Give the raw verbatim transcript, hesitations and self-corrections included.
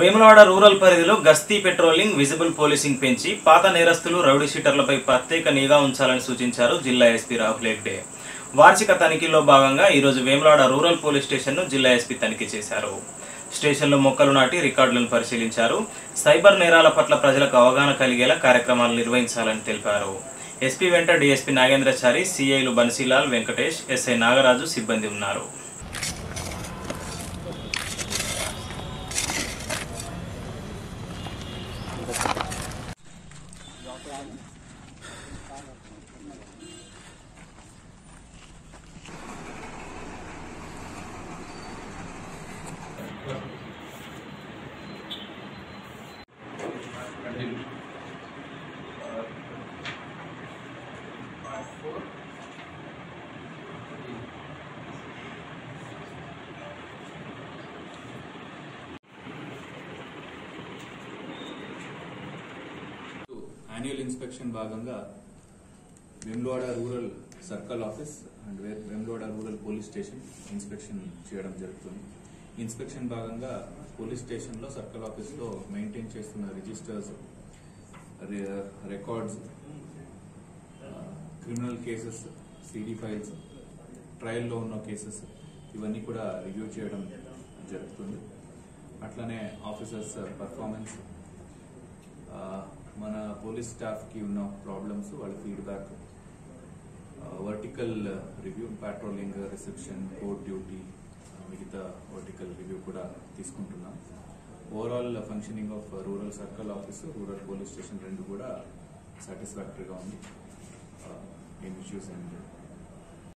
Vemulawada rural పరిధిలో గస్తీ patrolling, visible policing పెంచి పాత నేరస్తులు, రౌడీ షీటర్లపై ప్రత్యేక నిఘా ఉంచాలని సూచించారు జిల్లా ఎస్పీ రాహుల్ హెగ్డే. వార్షిక తనిఖీల్లో భాగంగా ఈరోజు వేములవాడ రూరల్ పోలీస్ స్టేషన్ను జిల్లా ఎస్పీ తనిఖీ చేశారు. స్టేషన్లో మొక్కలు నాటి రికార్డులను పరిశీలించారు. సైబర్ నేరాల పట్ల ప్రజలకు అవగాహన కలిగేలా కార్యక్రమాలు నిర్వహించాలని తెలిపారు. ఎస్పీ వెంట డీఎస్పీ నాగేంద్రచారి, సిఐలు బన్సీలాల్, వెంకటేష్, ఎస్ఐ నాగరాజు సిబ్బంది ఉన్నారు. Annual inspection భాగంగా Vemulawada rural circle office and Vemulawada rural police station inspection చేయడం జరుగుతుంది. ఇన్స్పెక్షన్ భాగంగా పోలీస్ స్టేషన్లో సర్కిల్ ఆఫీస్లో మెయింటైన్ చేస్తున్న registers, records, criminal cases, CD files, ట్రయల్లో ఉన్న కేసెస్ ఇవన్నీ కూడా రివ్యూ చేయడం జరుగుతుంది. అట్లనే ఆఫీసర్స్ పర్ఫార్మెన్స్, మన పోలీస్ స్టాఫ్కి ఉన్న ప్రాబ్లమ్స్, వాళ్ళ feedback, vertical review, patrolling, reception, court duty, మిగతా వర్టికల్ రివ్యూ కూడా తీసుకుంటున్నాం. Overall functioning of rural circle office, rural police station రెండు కూడా సాటిస్ఫాక్టరీగా ఉంది. ఎన్ ఇష్యూస్ అండ్